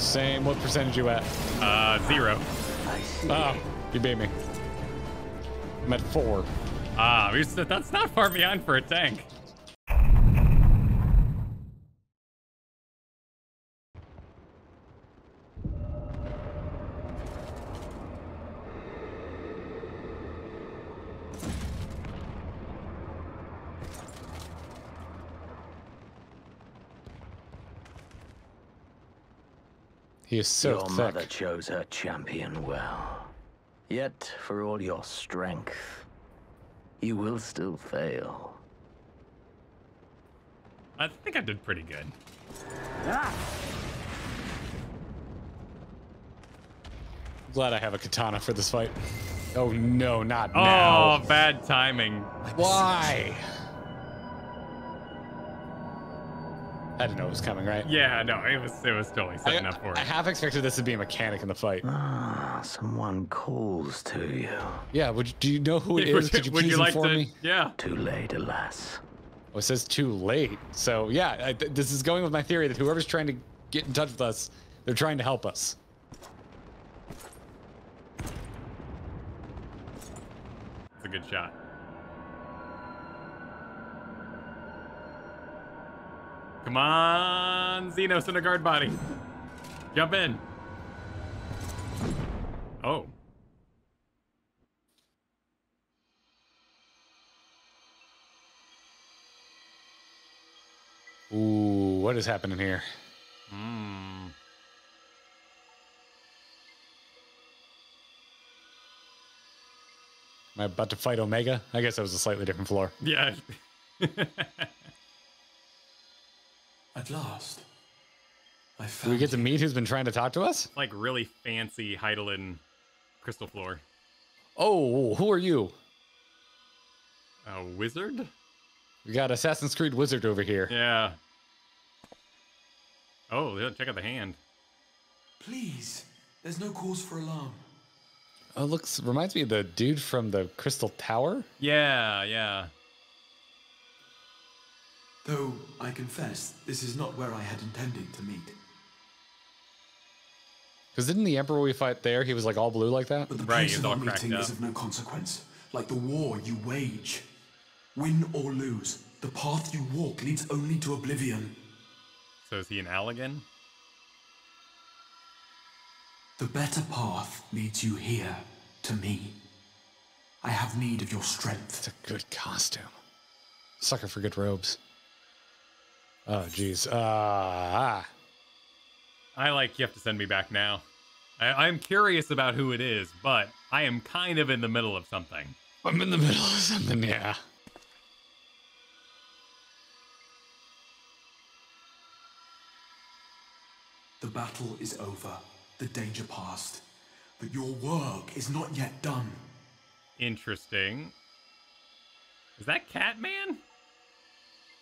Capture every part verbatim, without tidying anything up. Same. What percentage you at? Uh, zero. Oh, you beat me. I'm at four. Ah, uh, that's not far behind for a tank. He is so your thick. Mother chose her champion well. Yet, for all your strength, you will still fail. I think I did pretty good. Ah! Glad I have a katana for this fight. Oh no, not oh, now. Oh, bad timing. Why? I didn't know it was coming, right? Yeah, no, it was it was totally setting I, up for it. I half expected this to be a mechanic in the fight. Ah, someone calls to you. Yeah, would you, do you know who it yeah, is? Would you, Could you would please you inform like to, me? Yeah. Too late, alas. Oh, it says too late. So yeah, I, this is going with my theory that whoever's trying to get in touch with us, they're trying to help us. It's a good shot. Come on, Zenos in a guard body. Jump in. Oh. Ooh, what is happening here? Hmm. Am I about to fight Omega? I guess that was a slightly different floor. Yeah. At last, I found. Do we get to meet who's been trying to talk to us? Like really fancy Hydaelyn crystal floor. Oh, who are you? A wizard? We got Assassin's Creed wizard over here. Yeah. Oh, yeah, check out the hand. Please, there's no cause for alarm. Oh, looks reminds me of the dude from the Crystal Tower. Yeah, yeah. Though, I confess, this is not where I had intended to meet. Because didn't the Emperor we fight there, he was like all blue like that? But the place of our meeting is of no consequence, like the war you wage. Win or lose, the path you walk leads only to oblivion. So is he an Allagan? The better path leads you here, to me. I have need of your strength. It's a good costume. Sucker for good robes. Oh, jeez. Uh, ah. I like you have to send me back now. I, I'm curious about who it is, but I am kind of in the middle of something. I'm in the middle of something, yeah. The battle is over. The danger past. But your work is not yet done. Interesting. Is that Catman?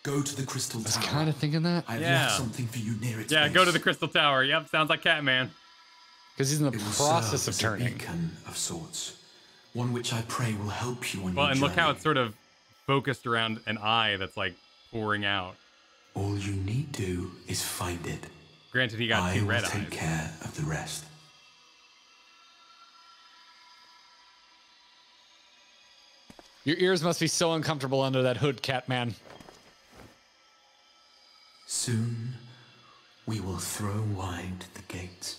Go to the Crystal Tower. I was kind of thinking that. I have yeah. left something for you near it. Yeah, base. Go to the Crystal Tower. Yep, sounds like Catman. Because he's in the it process of turning. A beacon of sorts, one which I pray will help you on well, your journey. Well, and look how it's sort of focused around an eye that's like pouring out. All you need do is find it. Granted, he got I two red eyes. I will take care of the rest. Your ears must be so uncomfortable under that hood, Catman. Soon, we will throw wide the gates.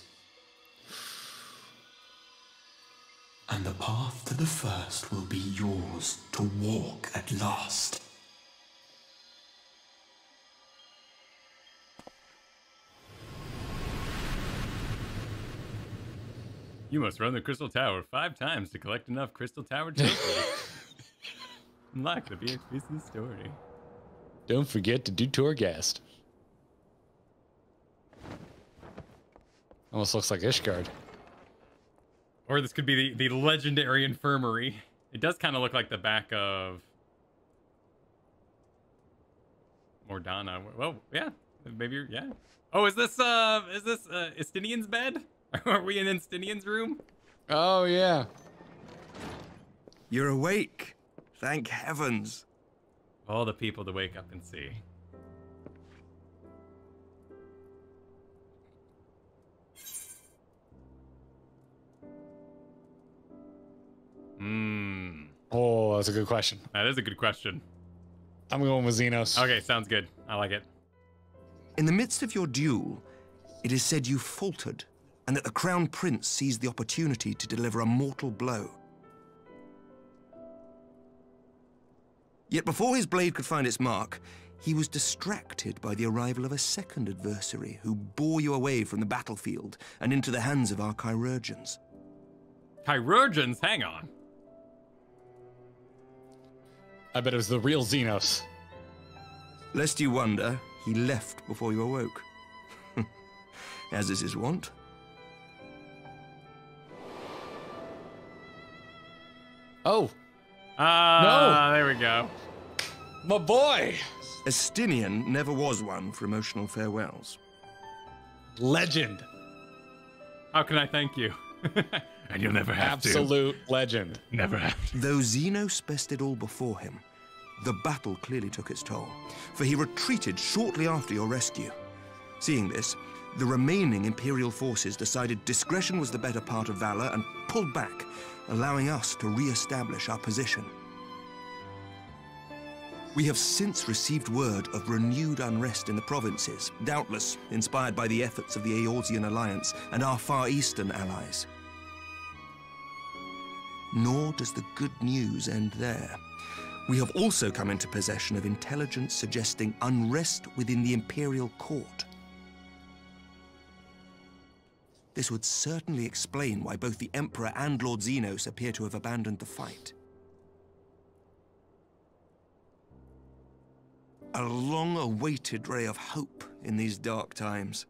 And the path to the first will be yours to walk at last. You must run the Crystal Tower five times to collect enough Crystal Tower tokens. Unlock the B X B C story. Don't forget to do Torghast. Almost looks like Ishgard. Or this could be the, the legendary infirmary. It does kind of look like the back of Mordana. Well, yeah, maybe, you're, yeah. Oh, is this, uh, is this uh, Estinian's bed? Are we in Estinian's room? Oh, yeah. You're awake. Thank heavens. All the people to wake up and see. that's a good question. That is a good question. I'm going with Zenos. Okay, sounds good. I like it. In the midst of your duel, it is said you faltered, and that the Crown Prince seized the opportunity to deliver a mortal blow. Yet before his blade could find its mark, he was distracted by the arrival of a second adversary who bore you away from the battlefield and into the hands of our Chirurgeons. Chirurgeons? Hang on. I bet it was the real Zenos. Lest you wonder, he left before you awoke. As is his wont. Oh. Ah, uh, no. There we go. My boy! Estinian never was one for emotional farewells. Legend. How can I thank you? And you'll never have Absolute to. Absolute legend. Never have to. Though Zenos best it all before him, the battle clearly took its toll, for he retreated shortly after your rescue. Seeing this, the remaining Imperial forces decided discretion was the better part of valor and pulled back, allowing us to re-establish our position. We have since received word of renewed unrest in the provinces, doubtless inspired by the efforts of the Eorzean Alliance and our Far Eastern allies. Nor does the good news end there. We have also come into possession of intelligence suggesting unrest within the Imperial Court. This would certainly explain why both the Emperor and Lord Zenos appear to have abandoned the fight. A long-awaited ray of hope in these dark times.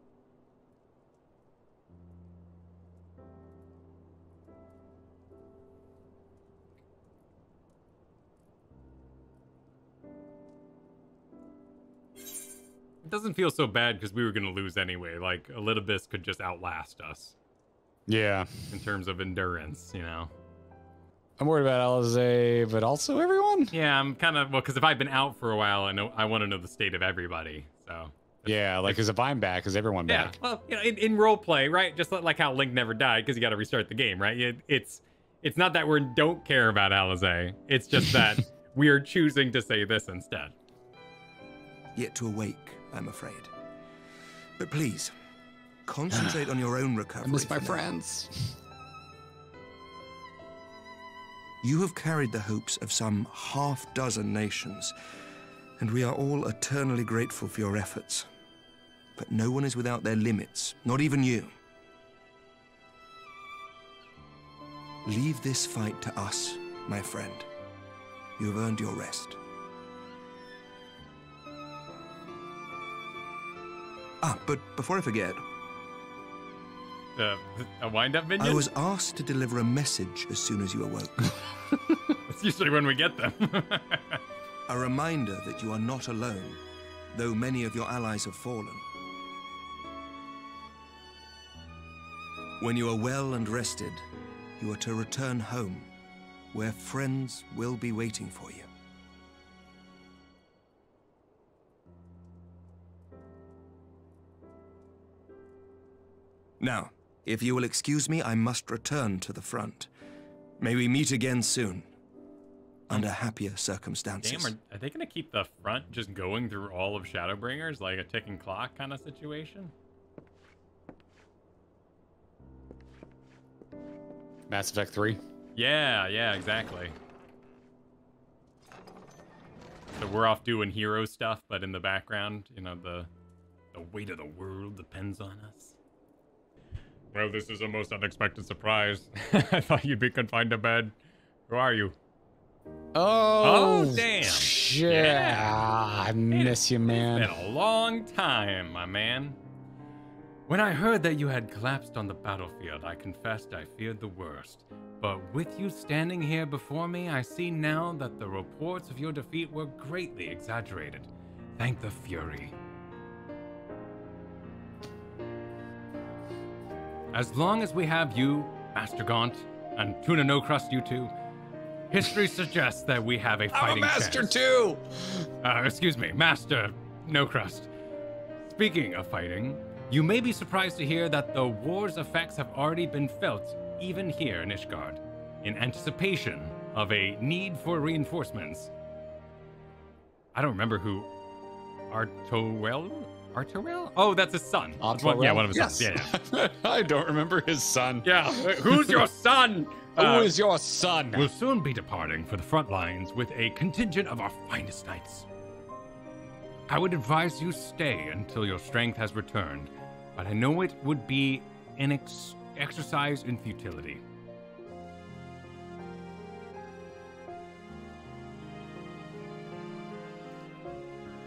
It doesn't feel so bad because we were going to lose anyway. Like, Elidibus could just outlast us. Yeah. In terms of endurance, you know. I'm worried about Alize, but also everyone? Yeah, I'm kind of... Well, because if I've been out for a while, I know I want to know the state of everybody, so... Yeah, like, because if I'm back, is everyone yeah, back? Yeah, well, you know, in, in roleplay, right? Just like how Link never died, because you got to restart the game, right? It, it's it's not that we don't care about Alize. It's just that we are choosing to say this instead. Yet to awake, I'm afraid. But please, concentrate on your own recovery. I miss my friends. You have carried the hopes of some half dozen nations, and we are all eternally grateful for your efforts. But no one is without their limits, not even you. Leave this fight to us, my friend. You have earned your rest. Ah, but before I forget... Uh, a wind-up minion? I was asked to deliver a message as soon as you awoke. That's usually when we get them. A reminder that you are not alone, though many of your allies have fallen. When you are well and rested, you are to return home, where friends will be waiting for you. Now, if you will excuse me, I must return to the front. May we meet again soon, under happier circumstances. Damn, are, are they going to keep the front just going through all of Shadowbringers, like a ticking clock kind of situation? Mass Effect three? Yeah, yeah, exactly. So we're off doing hero stuff, but in the background, you know, the, the weight of the world depends on us. Well, this is a most unexpected surprise. I thought you'd be confined to bed. Who are you? Oh, oh damn. Shit. Yeah. I miss you, man. It's been a long time, my man. When I heard that you had collapsed on the battlefield, I confessed I feared the worst. But with you standing here before me, I see now that the reports of your defeat were greatly exaggerated. Thank the Fury. As long as we have you, Master Gaunt, and Tuna No Crust, you two, history suggests that we have a fighting chance. I'm a master too! Uh, excuse me, Master No Crust. Speaking of fighting, you may be surprised to hear that the war's effects have already been felt even here in Ishgard. In anticipation of a need for reinforcements. I don't remember who. Artowell? Arturil? Oh, that's his son. One, yeah, one of his yes. sons. Yeah, yeah. I don't remember his son. Yeah. Who's your son? Uh, Who is your son? We'll soon be departing for the front lines with a contingent of our finest knights. I would advise you stay until your strength has returned, but I know it would be an ex exercise in futility.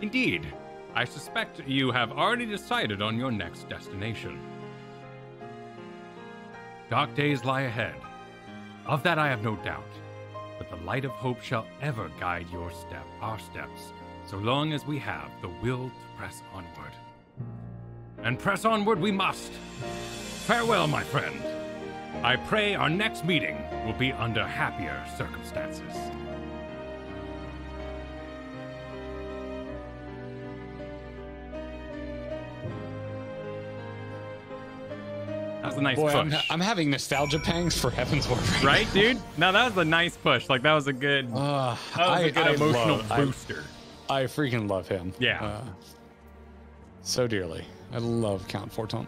Indeed. I suspect you have already decided on your next destination. Dark days lie ahead. Of that I have no doubt. But the light of hope shall ever guide your step, our steps, so long as we have the will to press onward. And press onward we must. Farewell, my friend. I pray our next meeting will be under happier circumstances. That's a nice Boy, push. I'm, ha I'm having nostalgia pangs for Heaven's Word. Right, right dude? Now that was a nice push. Like that was a good, uh, that was I, a good I emotional love, booster. I, I freaking love him. Yeah. Uh, so dearly. I love Count Forton.